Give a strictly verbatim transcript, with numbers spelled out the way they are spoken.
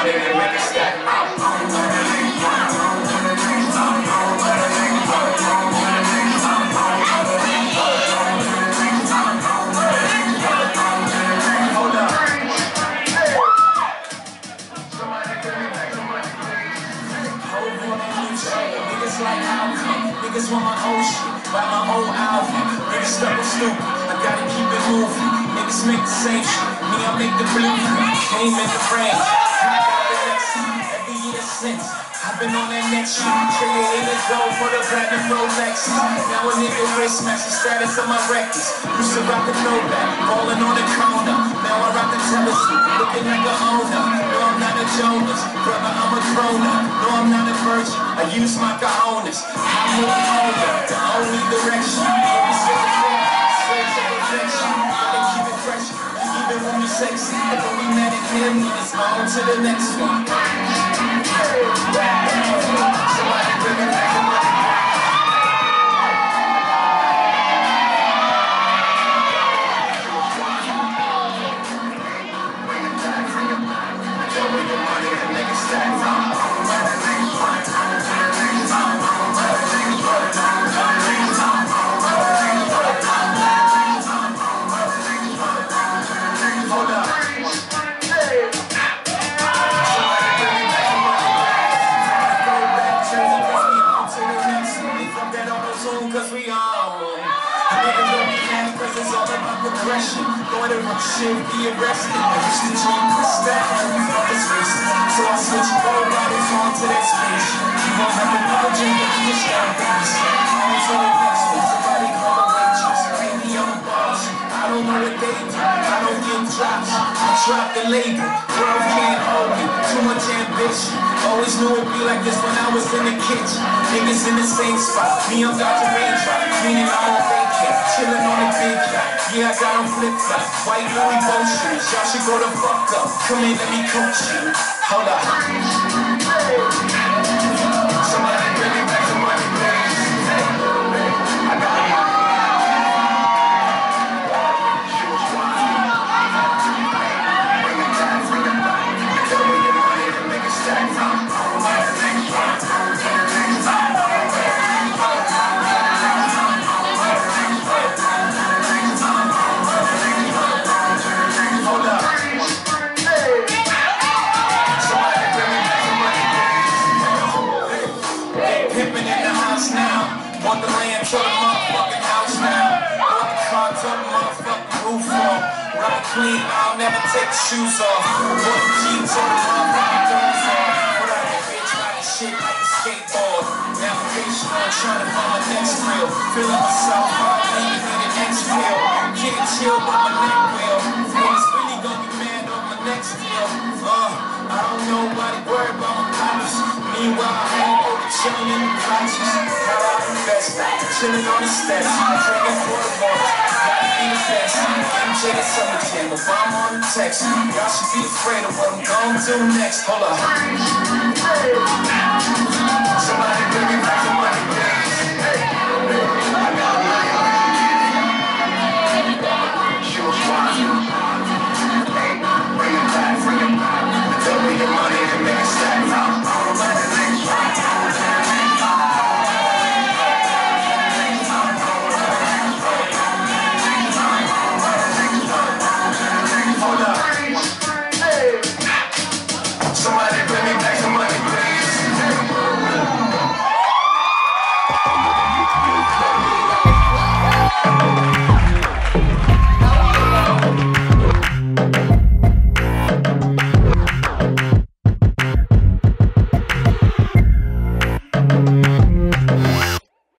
party and make a stack. Hold up. Somebody please, somebody please. Whole world on track. Niggas like how niggas want my old shit, buy my old album. Niggas stuck with Snoop. I gotta keep it moving. Niggas make the same shit. Me, I make the blue. Game in the frame. Since I've been on that next shit, creating a goal for the platinum Rolex. Now a nigga wrist match the status of my records. Used to rock the throwback, falling on the corner. Now I rock the telescope, looking like a owner. No, I'm not a Jonas, brother, I'm a grown-up. No, I'm not a virgin, I use my cojones. I'm moving over, the only direction. Always with the floor, straight to perfection. Gotta keep it fresh, even when we sexy. If we met it here, we just on to the next one. Cause we all niggas don't be mad cause it's all about progression. Going to run shit, be arrested. I used to dream for stack, you know it's racist. So I switched all bodies on to that speech. You won't have another dream that you just got this. I'm so invested, somebody call the waitress. Bring me on the boss, I don't know what they do. I don't get drops, I drop the label. Girl can't hold me, too much ambition. Always knew it'd be like this when I was in the kitchen. Niggas in the same spot, me on Doctor Raindrop. Cleaning my own daycare, chilling on a big yacht. Yeah, I got on flip top, white Louis Vuitton shoes. Y'all should go the fuck up, come in, let me coach you. Hold up. Somebody bring me back the money, please. I got it. She was wild. Bring it down, bring it back. Tell me your money to make a stack. Want the land to the motherfucking house now. Want the car to the motherfucking roof off. Ride clean, I'll never take the shoes off. Want the G to the motherfucking doors off. Put out that bitch, ride that shit like a skateboard. Navigation on trying to find my next reel. Feeling myself, I'm leaning in the next pill. Can't chill but my neck will. What's really gonna be mad on my next deal? Uh, I don't know why they worry about my pockets. Meanwhile, I ain't over chilling in the conscious. Chillin' on the steps, drinking for the bar. Gotta be the best. M J the summer jam, but I'm on the text. Y'all should be afraid of what I'm gon' do next. Hold up. Somebody bring me back to